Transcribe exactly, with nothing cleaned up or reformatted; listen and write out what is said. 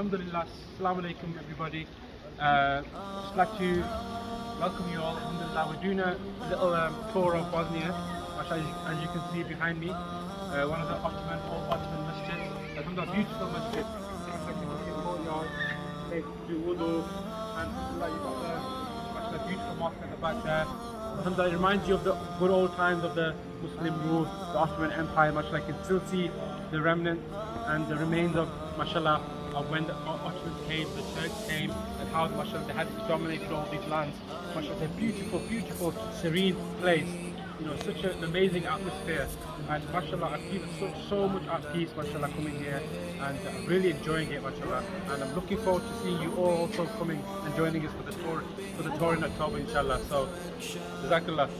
Alhamdulillah, Assalamu Alaikum everybody. Uh, just like to welcome you all. Alhamdulillah, we're doing a little um, tour of Bosnia, which as, as you can see behind me, uh, one of the Ottoman, old Ottoman masjids. Alhamdulillah, beautiful masjid. It's like a courtyard, place to do wudu, and alhamdulillah, you've got the, the beautiful mosque at the back there. Alhamdulillah, it reminds you of the good old times of the Muslim rule, the Ottoman Empire, much like you can still see the remnants and the remains of, mashallah, of when the Ottomans came, the Turks came, and how, mashallah, they had dominated all these lands. Mashallah, it's a beautiful, beautiful, serene place. You know, such an amazing atmosphere. And mashallah, I feel so, so much at peace, mashallah, coming here. And I'm really enjoying it, mashallah. And I'm looking forward to seeing you all also coming and joining us for the tour, for the tour in October, inshallah. So, jazakallah.